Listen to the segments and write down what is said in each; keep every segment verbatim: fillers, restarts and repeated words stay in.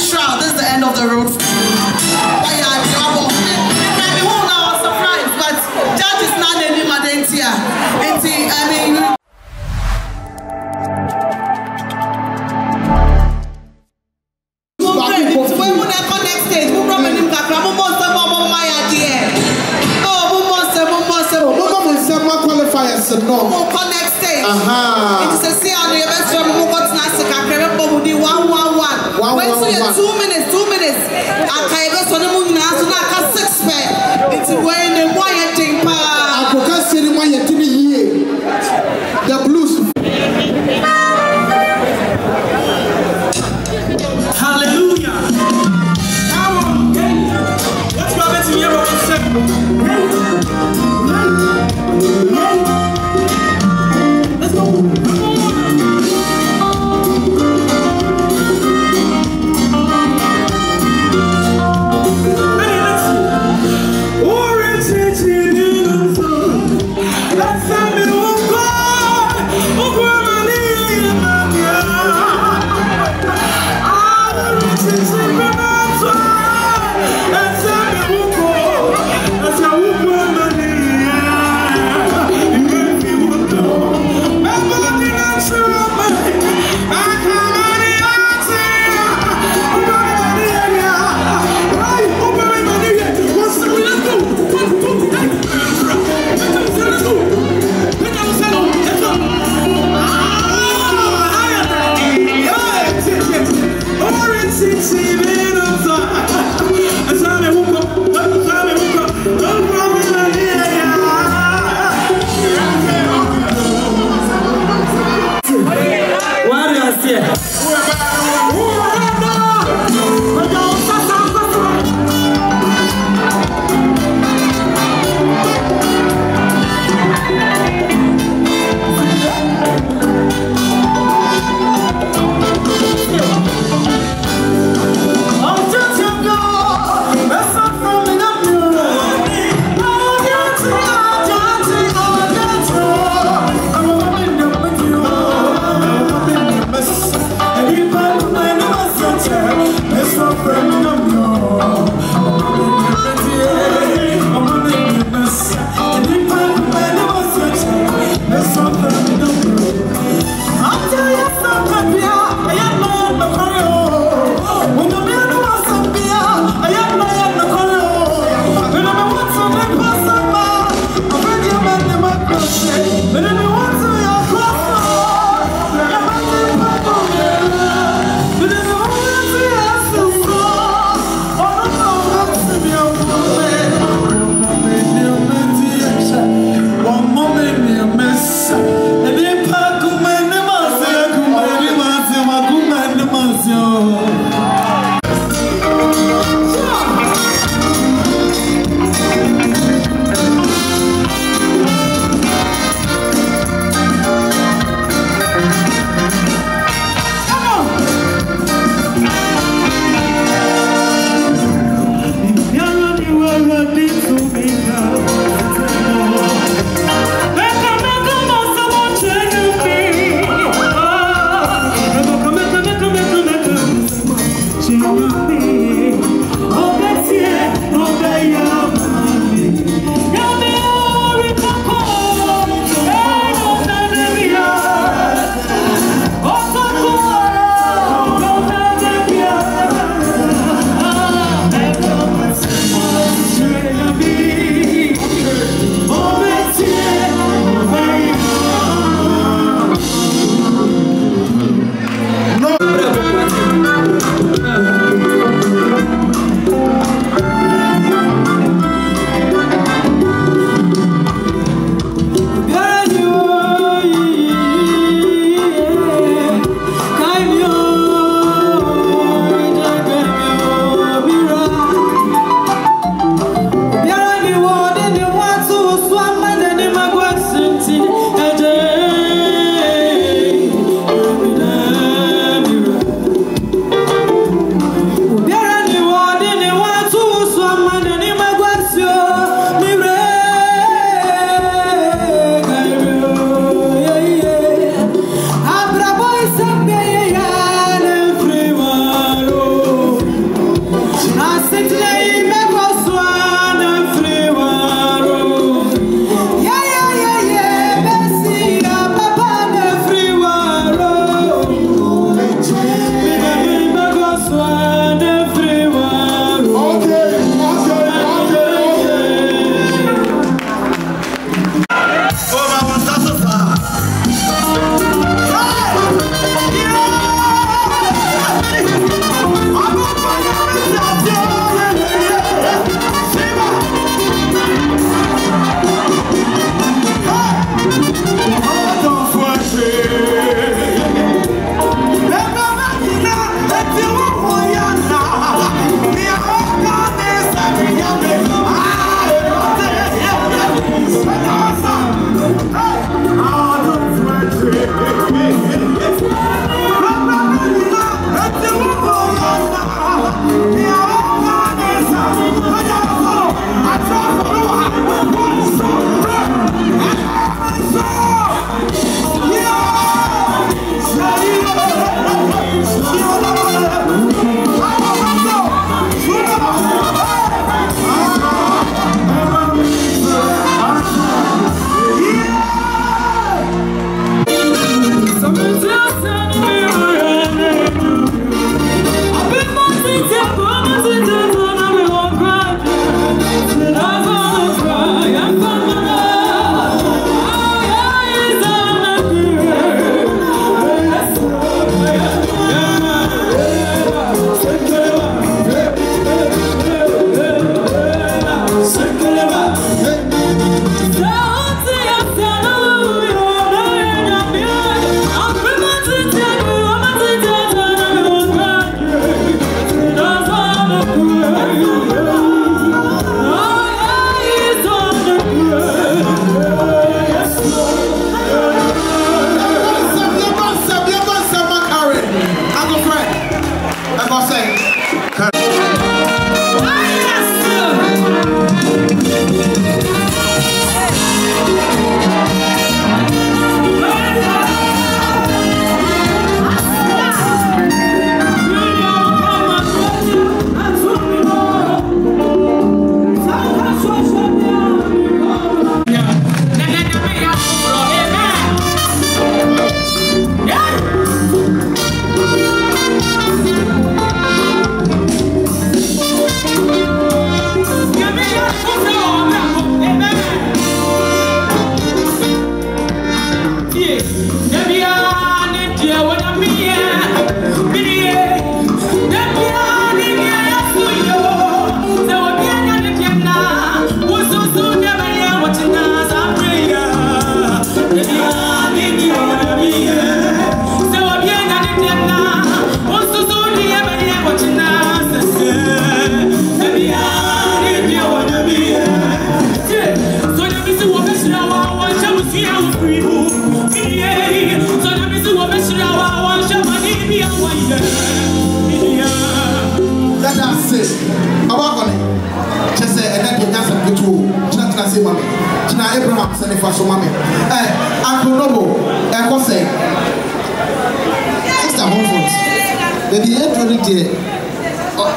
shroud. This is the end of the road. We all know our surprise, but that is not any madentia. I mean. No. Next stage. Uh-huh. It is a C on the best job. We got nasty. I can't remember. We one one one. Wait till you two minutes. Two minutes. I can't even so the moon now. So now I can't six pair. It's wearing the wire thing. I can't see the wire thing here. The blues. Hallelujah. Come on, let's go back to the other one. That's how we will go.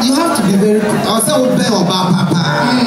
You have to be very good. I'll say we'll play or papa. I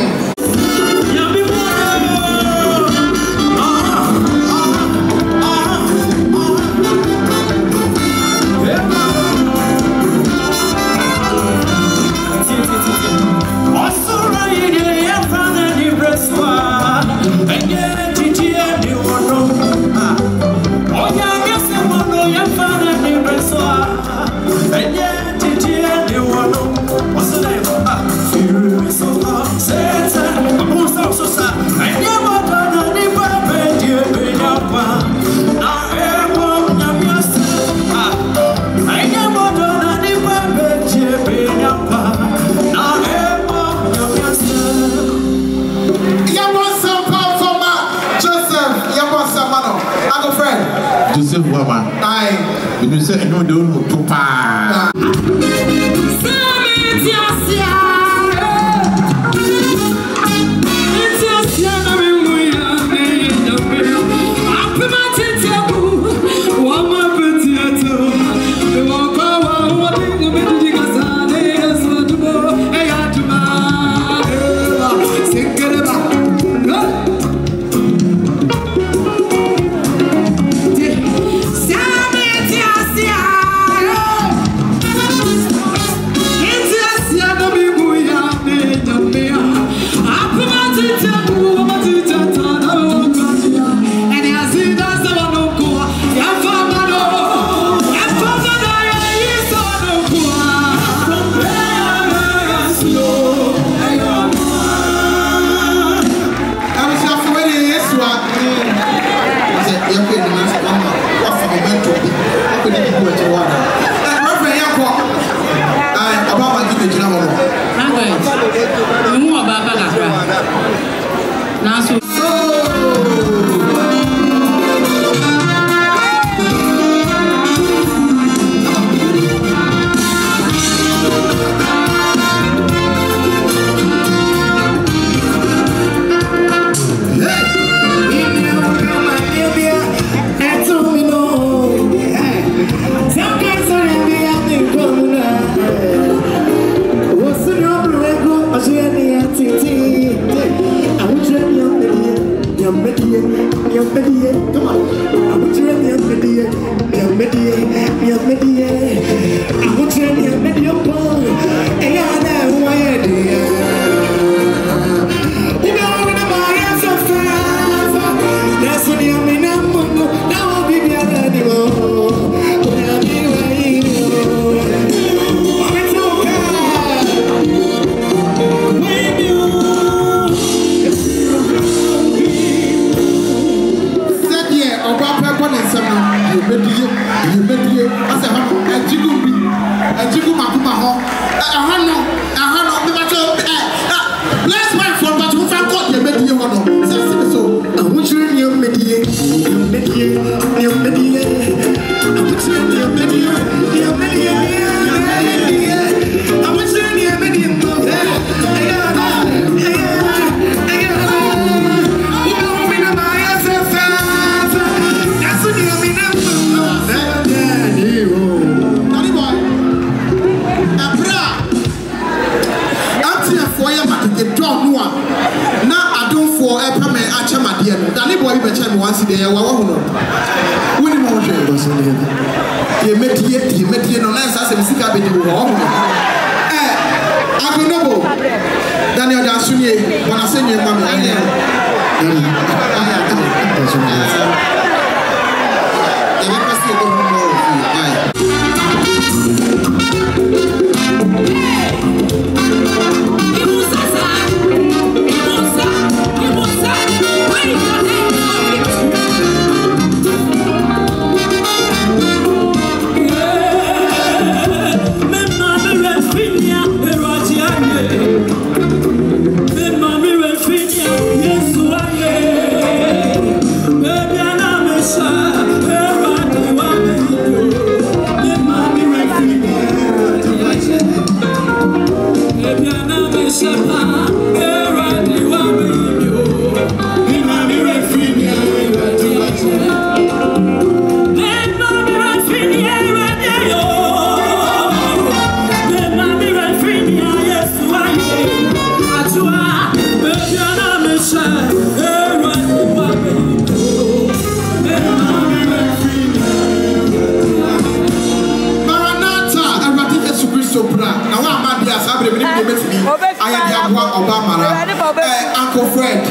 Akwa Obamara, eh, Uncle Fred,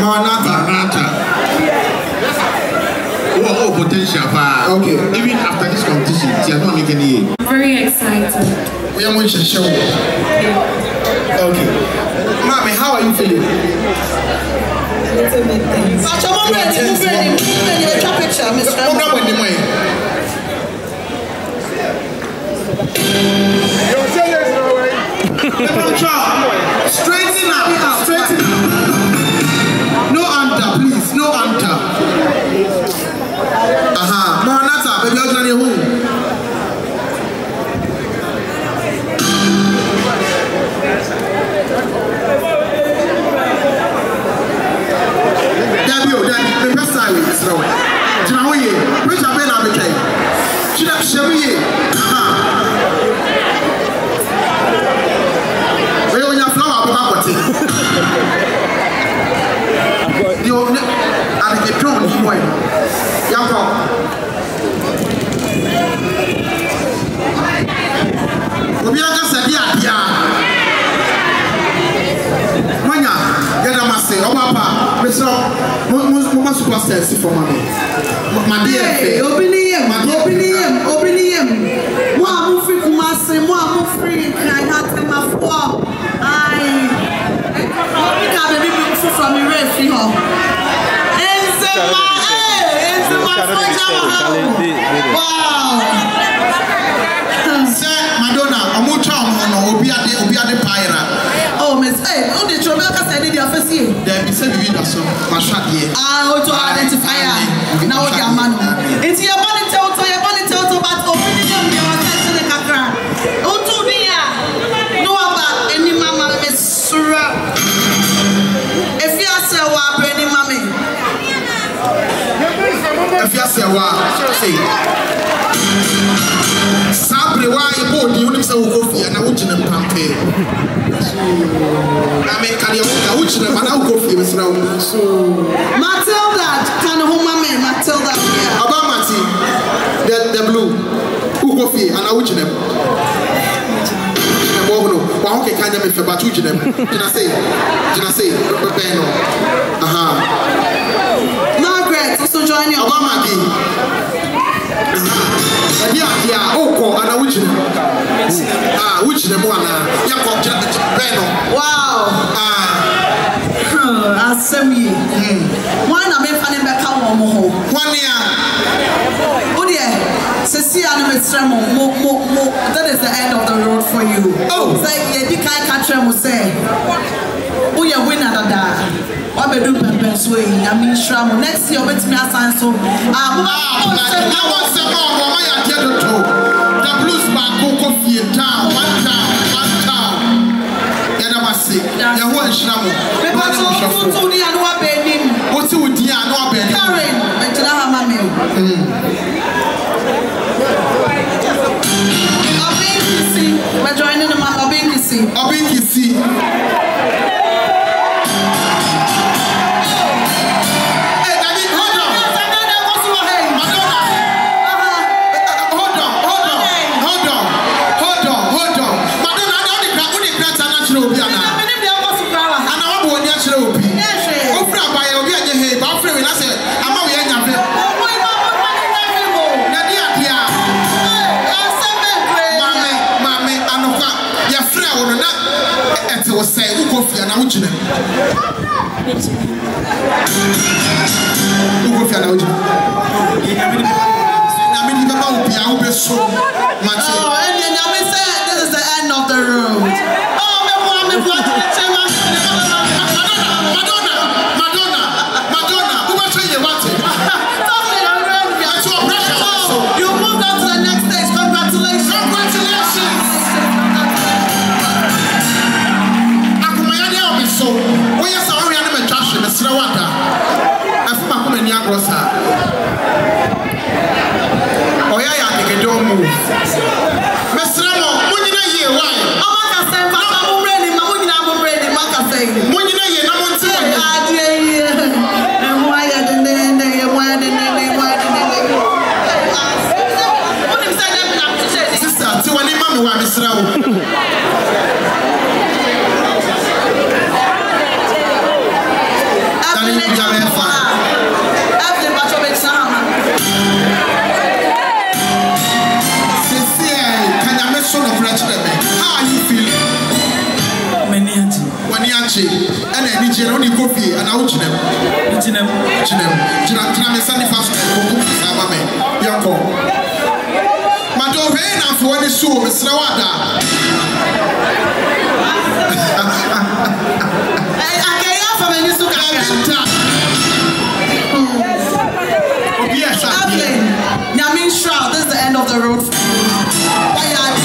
Maranatha, Maranatha. We are all potential, but okay. Even after this competition, they are not making any. I'm very excited. We are going to show you. Okay. Mommy, how are you feeling? A little bit tense. I'm ready, I'm ready, I'm ready. I'm ready. I'm ready. I'm ready. Straighten up, straighten up. No under, please, no under. Aha, Maranatha, baby, I'll join you home. Debbie, oh, Debbie, prepare silence. Do you know what you mean? Which I've been on the cake. Should I show you? For my dear, open him, open him, open him. One free, one free, and I had them up. I can't remember from the rest. Wow, sir, Madonna, I'm more charming. Obi Ade, Obi Ade Pirate. Oh, Miss A, oh, the trouble. Then we said we did also. I want to identify her. Now we are man. It's your money tell to your money tell to but opening them your attention in Kakra. Oh, to dear. No about any mamma, Miss Sura. If you are so up, any mammy. If you are so up, say. Sabri, why you bought you so coffee and I would in a campaign. Matilda, can you hold me? Matilda, yeah. About Mati, the the blue, who go fear and I watch them. I don't know. But how can I make them? Can I say? Can I say? Aha. Margaret, also join you. About Mati. Yeah, yeah. Oh, and I watch them. Ah, watch them one. Yeah, come, Benno. Wow. Ah. I say we. One of them found back home. One year. Oh yeah. Cecilia, I'm extreme. Mo, mo, mo. That is the end of the road for you. Oh. Say yeah, you can't catch them. Say. Oh yeah, winner that. What we do, people sway. I mean, extreme. Next year, we meet me at Sanso. Ah, wow. Now what's the problem? Why are you doing that? The blues man go coffee down, one down, one down. Yadamasi, Yahoo Shramu. People who do the Anua Benin, who do the Anua Benin, Karen, Betula Mami. Obinisi, we're joining the man Obinisi. Obinisi. Hey, Daddy, hold on. Madonna, hold on, hold on, hold on, hold on, hold on. Madonna, I don't think I'm going to be a natural. Now which them? This is the end of the road. Oh, me Madonna, Madonna, Madonna. Who was saying about it? You moved on to the next stage. Congratulations. Congratulations. So, we are sorry, I'm a trash in the Srawata. I feel like I'm in Yagrosa. Oh, yeah, I think I don't move. she and any Geroni coffee and out to them. It's in them, to them. Janam is only fast. Yako Madovena for the soup, it's no other. I can't offer any soup. Yes, I'm playing. Yamin Shroud, this is the end of the road. Yes,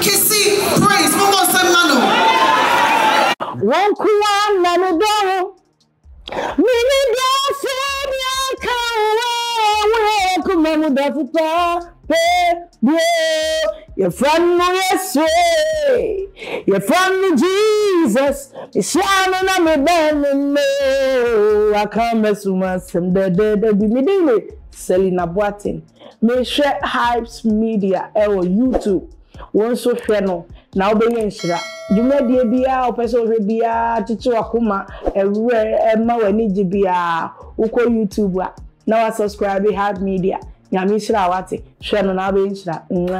Kissy, praise. Mungo se mano. Wokuwa nanudo. Mimi dasi miakawa. Wokuma mudafuta pe bro. Your friend no yesterday. Your friend Jesus. Ishana na me bende me. Akame suma semde de de de de de. Selena Boatin. Me share Hypes Media or YouTube. One so channel now be inshira. You may be bia or person be bia chichu akuma e ma wani bia uko YouTube wa. Now subscribe Hypes Media. Nyami shira wati channel now be inshira.